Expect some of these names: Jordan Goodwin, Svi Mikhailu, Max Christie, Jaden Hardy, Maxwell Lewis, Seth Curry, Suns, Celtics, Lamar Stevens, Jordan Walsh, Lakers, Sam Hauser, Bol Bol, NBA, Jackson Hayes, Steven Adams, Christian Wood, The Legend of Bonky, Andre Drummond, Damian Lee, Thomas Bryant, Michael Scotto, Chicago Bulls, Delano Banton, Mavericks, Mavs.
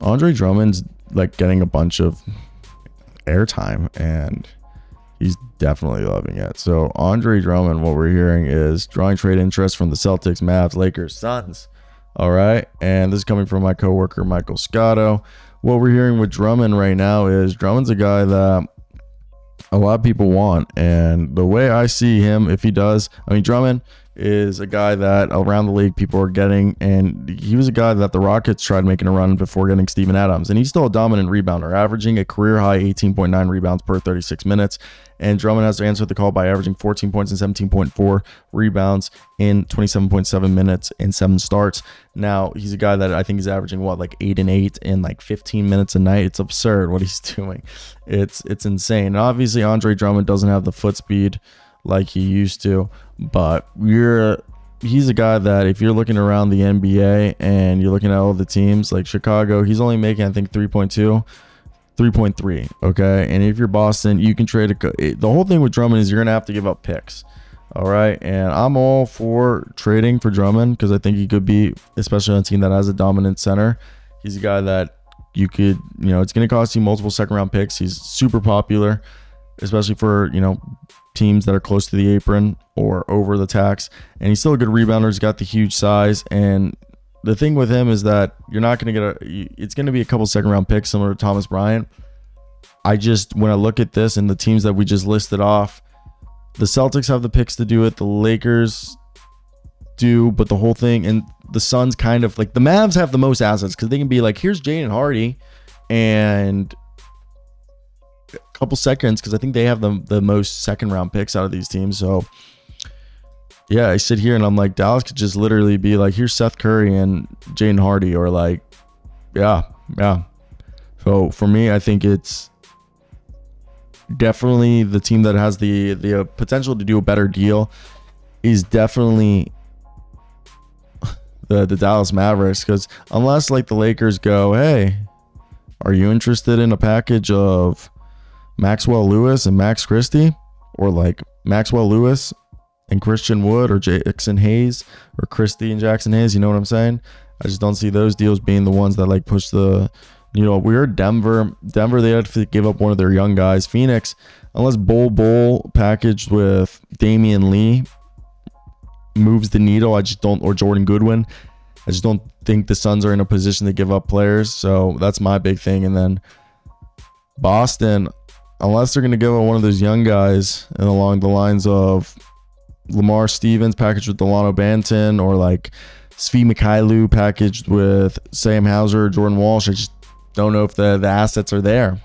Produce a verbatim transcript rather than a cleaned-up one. Andre Drummond's like getting a bunch of airtime and he's definitely loving it. So Andre Drummond, what we're hearing is drawing trade interest from the Celtics, Mavs, Lakers, Suns. All right. And this is coming from my coworker, Michael Scotto. What we're hearing with Drummond right now is Drummond's a guy that a lot of people want. And the way I see him, if he does, I mean, Drummond is a guy that around the league people are getting, and he was a guy that the Rockets tried making a run before getting Steven Adams, and he's still a dominant rebounder, averaging a career-high eighteen point nine rebounds per thirty-six minutes. And Drummond has to answer the call by averaging fourteen points and seventeen point four rebounds in twenty-seven point seven minutes in seven starts. Now, he's a guy that I think is averaging, what, like eight and eight in like fifteen minutes a night. It's absurd what he's doing. It's, it's insane. And obviously, Andre Drummond doesn't have the foot speed like he used to, but you're he's a guy that if you're looking around the N B A and you're looking at all the teams like Chicago, he's only making, I think, three point two, three point three. Okay. And if you're Boston, you can trade a, the whole thing with Drummond is you're gonna have to give up picks. All right. And I'm all for trading for Drummond because I think he could be, especially on a team that has a dominant center, he's a guy that you could, you know, it's gonna cost you multiple second round picks. He's super popular, especially for, you know, teams that are close to the apron or over the tax. And he's still a good rebounder. He's got the huge size. And the thing with him is that you're not going to get a, it's going to be a couple second round picks similar to Thomas Bryant. I just, when I look at this and the teams that we just listed off, the Celtics have the picks to do it. The Lakers do, but the whole thing, and the Suns kind of like the Mavs have the most assets because they can be like, here's Jaden Hardy and a couple seconds, because I think they have the, the most second round picks out of these teams. So yeah, I sit here and I'm like, Dallas could just literally be like, here's Seth Curry and Jaden Hardy, or like, yeah, yeah. So for me, I think it's definitely the team that has the the potential to do a better deal is definitely the the Dallas Mavericks, because unless like the Lakers go, hey, are you interested in a package of Maxwell Lewis and Max Christie, or like Maxwell Lewis and Christian Wood, or Jackson Hayes, or Christie and Jackson Hayes, you know what I'm saying? I just don't see those deals being the ones that like push the, you know, we heard Denver, Denver, they had to give up one of their young guys. Phoenix, unless Bol Bol packaged with Damian Lee moves the needle, I just don't, or Jordan Goodwin, I just don't think the Suns are in a position to give up players. So that's my big thing. And then Boston, unless they're going to give up one of those young guys and along the lines of Lamar Stevens packaged with Delano Banton, or like Svi Mikhailu packaged with Sam Hauser, Jordan Walsh, I just don't know if the, the assets are there.